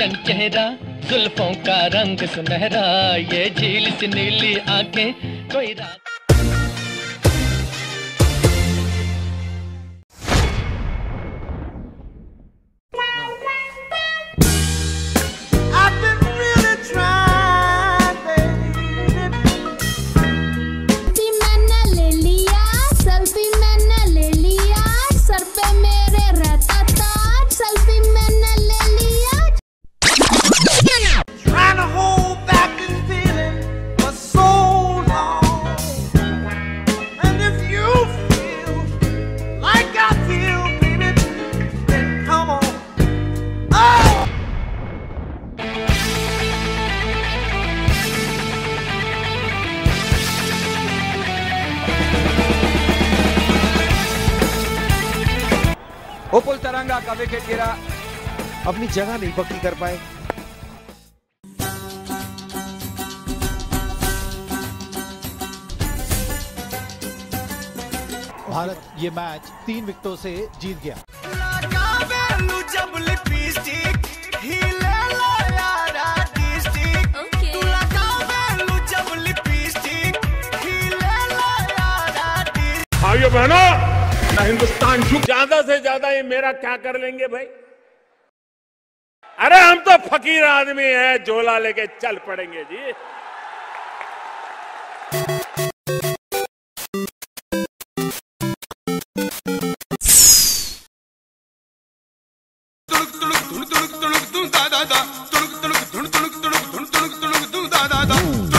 रोशन चेहरा, जुल्फों का रंग सुनहरा, ये झील सी नीली आंखें कोई रात। ओपुल तरंगा का विकेट गिरा, अपनी जगह नहीं पक्की कर पाए। भारत ये मैच 3 विकेटों से जीत गया। आइए बहनों, हिंदुस्तान झुक, ज्यादा से ज्यादा ये मेरा क्या कर लेंगे भाई? अरे हम तो फकीर आदमी हैं, झोला लेके चल पड़ेंगे जी। तुड़ुक तुड़ुक तुड़ुक तुड़ुक तुड़ुक दादा दा, तुड़ुक तुड़ुक तुड़ुक तुड़ुक तुड़ुक तुड़ुक तुड़ुक दादा दा।